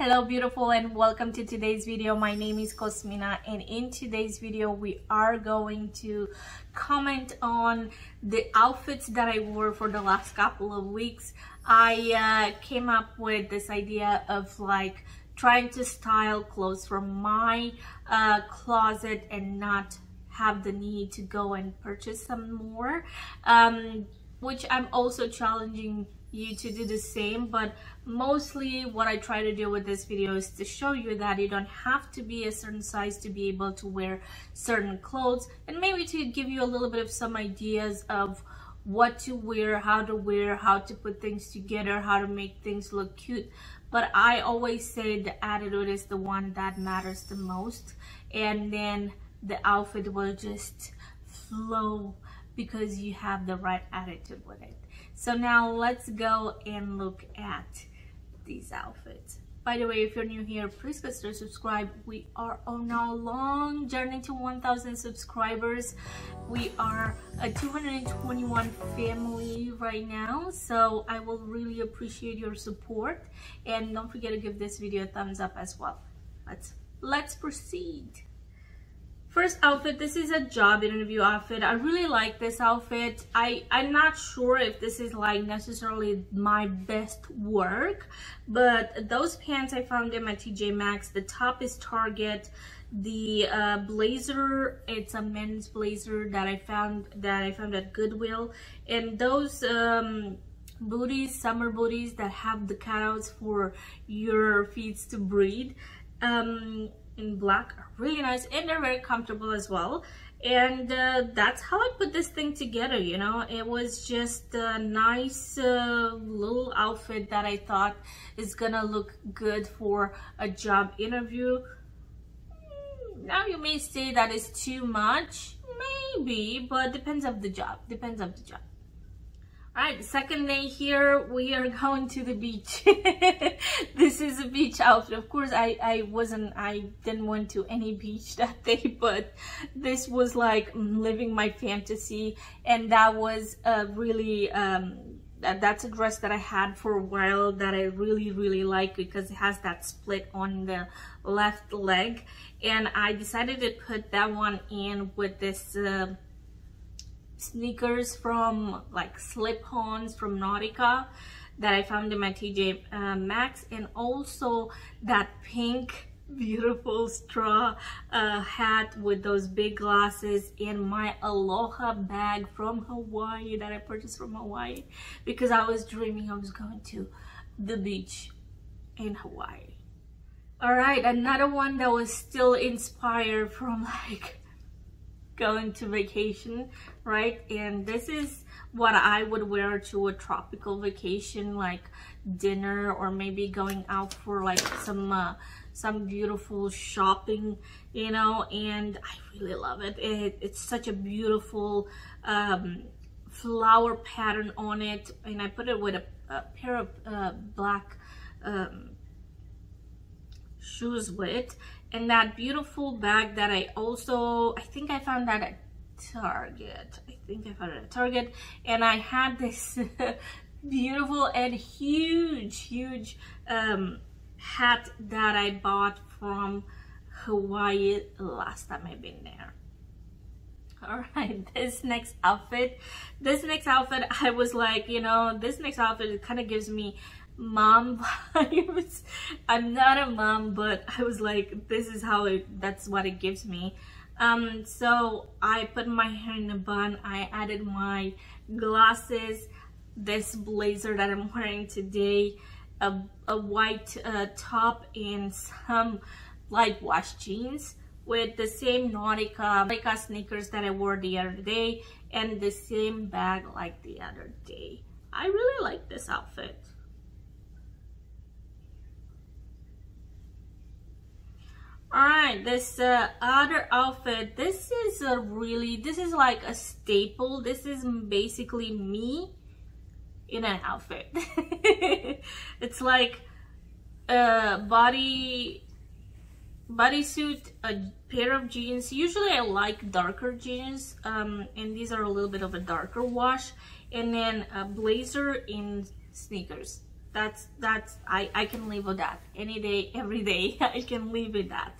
Hello beautiful, and welcome to today's video. My name is Cosmina, and in today's video we are going to comment on the outfits that I wore for the last couple of weeks. I came up with this idea of like trying to style clothes from my closet and not have the need to go and purchase some more, which I'm also challenging you to do the same. But mostly what I try to do with this video is to show you that you don't have to be a certain size to be able to wear certain clothes, and maybe to give you a little bit of some ideas of what to wear, how to wear, how to put things together, how to make things look cute. But I always say the attitude is the one that matters the most, and then the outfit will just flow because you have the right attitude with it. So now let's go and look at these outfits. By the way, if you're new here, please consider subscribe. We are on our long journey to 1,000 subscribers. We are a 221 family right now, so I will really appreciate your support. And don't forget to give this video a thumbs up as well. Let's proceed. First outfit, this is a job interview outfit. I really like this outfit. I'm not sure if this is like necessarily my best work, but those pants, I found them at TJ Maxx. The top is Target. The blazer, it's a men's blazer that I found at Goodwill. And those booties, summer booties that have the cutouts for your feet to breathe. In black are really nice, and they're very comfortable as well. And that's how I put this thing together, you know. It was just a nice little outfit that I thought is gonna look good for a job interview. Now you may say that is too much, maybe, but depends on the job. All right, second day here, we are going to the beach. This is a beach outfit. Of course, I didn't want to any beach that day, but this was like living my fantasy. And that was a really, that's a dress that I had for a while that I really, really like because it has that split on the left leg. And I decided to put that one in with this, sneakers from like slip-ons from Nautica that I found in my TJ Maxx, and also that pink beautiful straw hat with those big glasses, and my Aloha bag from Hawaii that I purchased from Hawaii because I was dreaming I was going to the beach in Hawaii. All right, another one that was still inspired from like going to vacation, right? And this is what I would wear to a tropical vacation, like dinner, or maybe going out for like some beautiful shopping, you know. And I really love it. It's such a beautiful flower pattern on it, and I put it with a pair of black shoes with it. And that beautiful bag that I think I found that at Target. And I had this beautiful and huge hat that I bought from Hawaii last time I've been there. All right, this next outfit, I was like, you know, this next outfit, it kind of gives me mom vibes. I'm not a mom, but I was like, this is how it, that's what it gives me. So I put my hair in a bun, I added my glasses, this blazer that I'm wearing today, a white top, and some light wash jeans with the same Nautica sneakers that I wore the other day, and the same bag like the other day. I really like this outfit. All right, this other outfit, this is like a staple. This is basically me in an outfit. It's like a bodysuit, a pair of jeans. Usually I like darker jeans, and these are a little bit of a darker wash, and then a blazer in sneakers. I can live with that any day, every day. I can live with that.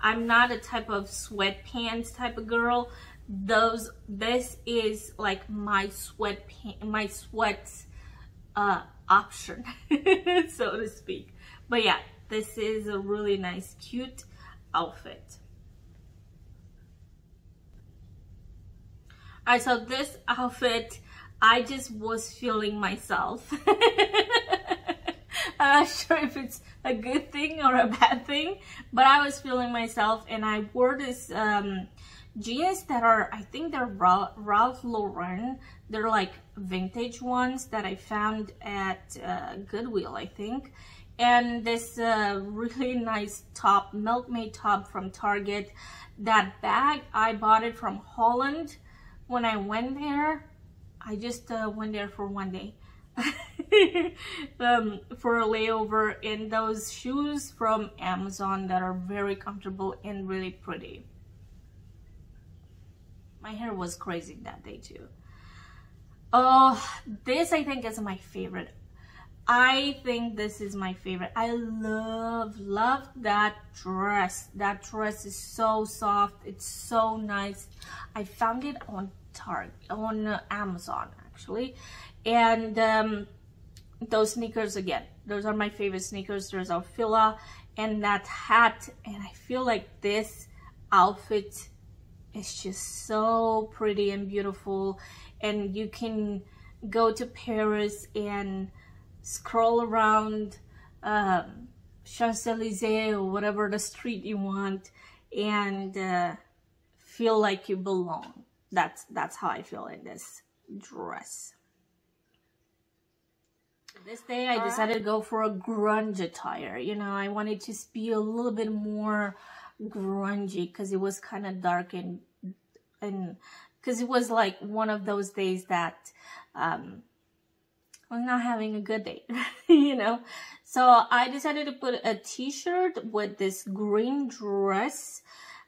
I'm not a type of sweatpants type of girl. This is like my sweatpants, my sweats option, so to speak. But yeah, this is a really nice, cute outfit. All right, so this outfit, I just was feeling myself. I'm not sure if it's a good thing or a bad thing, but I was feeling myself, and I wore this jeans that are, I think they're Ralph Lauren. They're like vintage ones that I found at Goodwill, I think. And this really nice top, milkmaid top from Target. That bag, I bought it from Holland. When I went there, I just went there for one day. For a layover, and those shoes from Amazon that are very comfortable and really pretty. My hair was crazy that day too. Oh, this I think is my favorite. I think this is my favorite. I love that dress. That dress is so soft. It's so nice. I found it on Target, on Amazon actually. And those sneakers, again, those are my favorite sneakers. There's a Fila, and that hat, and I feel like this outfit is just so pretty and beautiful, and you can go to Paris and scroll around Champs-Élysées or whatever the street you want, and feel like you belong. That's how I feel in this dress. This day I decided to go for a grunge attire. You know, I wanted to be a little bit more grungy because it was kind of dark, and because it was like one of those days that I was not having a good day, you know. So I decided to put a t-shirt with this green dress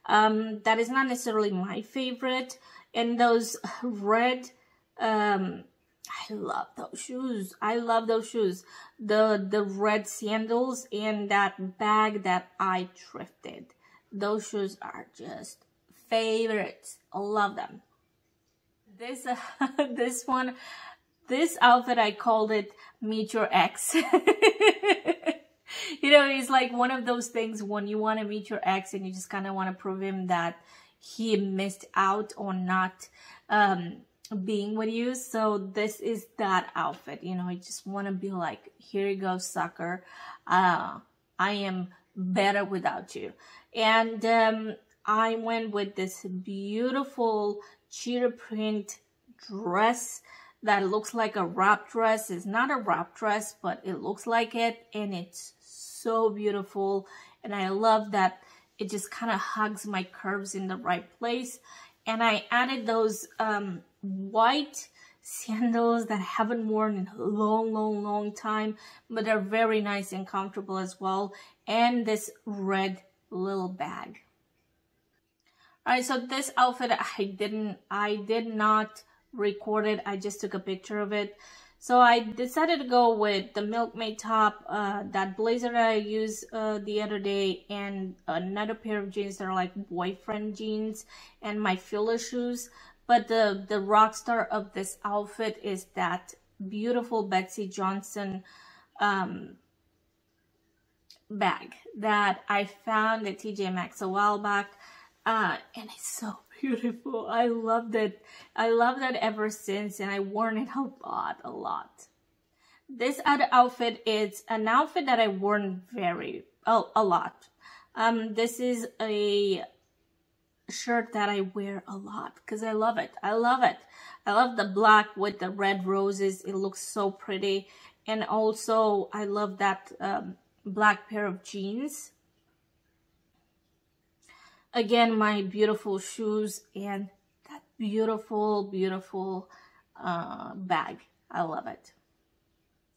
that is not necessarily my favorite, and those red I love those shoes. I love those shoes. The red sandals and that bag that I thrifted. Those shoes are just favorites. I love them. This this outfit, I called it Meet Your Ex. You know, it's like one of those things when you want to meet your ex and you just kind of want to prove him that he missed out on not being with you. So this is that outfit, you know. I just want to be like, here you go, sucker, I am better without you. And I went with this beautiful cheetah print dress that looks like a wrap dress. It's not a wrap dress, but it looks like it, and it's so beautiful, and I love that it just kind of hugs my curves in the right place. And I added those white sandals that I haven't worn in a long time, but they're very nice and comfortable as well, and this red little bag. All right, so this outfit, I did not record it. I just took a picture of it. So I decided to go with the milkmaid top, that blazer that I used the other day, and another pair of jeans that are like boyfriend jeans, and my Fila shoes. But the rock star of this outfit is that beautiful Betsy Johnson bag that I found at TJ Maxx a while back. And it's so beautiful. I loved it. I loved that ever since, and I've worn it a lot. This other outfit is an outfit that I've worn a lot. This is a shirt that I wear a lot because I love it. I love the black with the red roses. It looks so pretty. And also I love that black pair of jeans. Again, my beautiful shoes and that beautiful bag. I love it.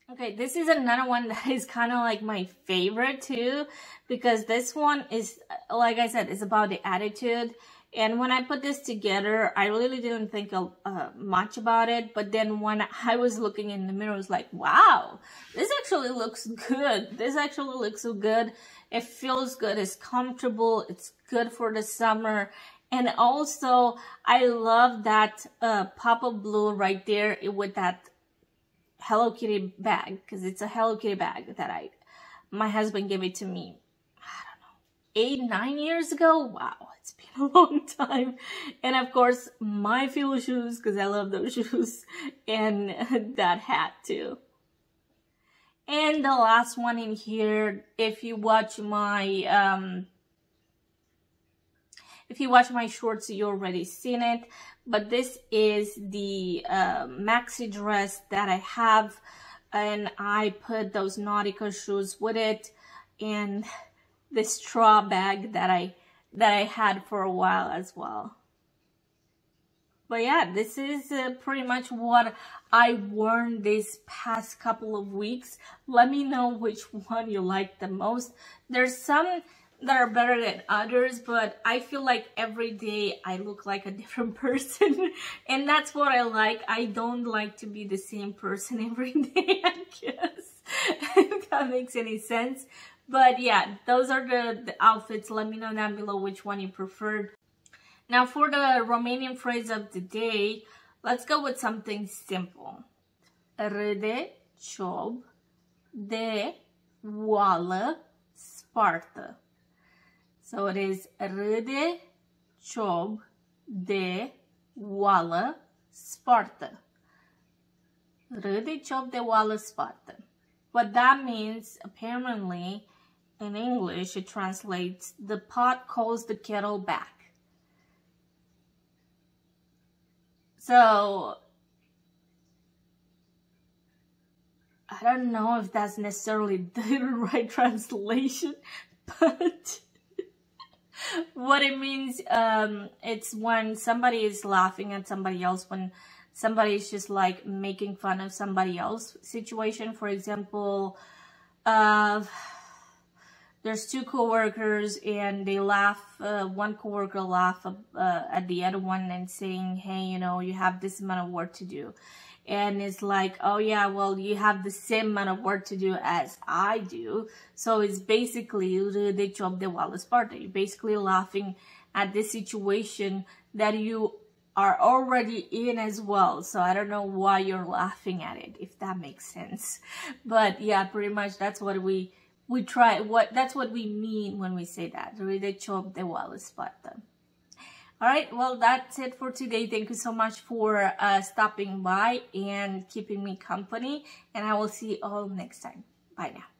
Okay, this is another one that is kind of like my favorite too, because this one is, like I said, it's about the attitude, And when I put this together, I really didn't think much about it. But then when I was looking in the mirror, I was like, wow, this actually looks good. This actually looks so good. It feels good. It's comfortable. It's good for the summer. And also, I love that pop of blue right there with that Hello Kitty bag. Because it's a Hello Kitty bag that my husband gave it to me. 8-9 years ago. Wow, it's been a long time. And of course, my Fila shoes, because I love those shoes, and that hat too. And the last one in here, if you watch my shorts, you already seen it, but this is the maxi dress that I have, and I put those Nautica shoes with it, and this straw bag that I had for a while as well. But yeah, this is pretty much what I wore this past couple of weeks. Let me know which one you like the most. There's some that are better than others, but I feel like every day I look like a different person. And that's what I like. I don't like to be the same person every day, I guess. If that makes any sense. But yeah, those are the outfits. Let me know down below which one you preferred. Now for the Romanian phrase of the day, let's go with something simple. Râde, ciob, de, oală, spartă. So it is râde, ciob, de, oală, spartă. Râde, ciob, de, oală, spartă. What that means, apparently, in English, it translates, the pot calls the kettle back. So, I don't know if that's necessarily the right translation, but what it means, it's when somebody is laughing at somebody else, when somebody is just like making fun of somebody else's situation. For example, there's two coworkers and they laugh, one coworker laugh at the other one and saying, hey, you know, you have this amount of work to do. And it's like, oh yeah, well, you have the same amount of work to do as I do. So it's basically the job the Wallace part. You're basically laughing at this situation that you are already in as well. So I don't know why you're laughing at it, if that makes sense. But yeah, pretty much that's what we try, that's what we mean when we say that. All right, well, that's it for today. Thank you so much for stopping by and keeping me company. And I will see you all next time. Bye now.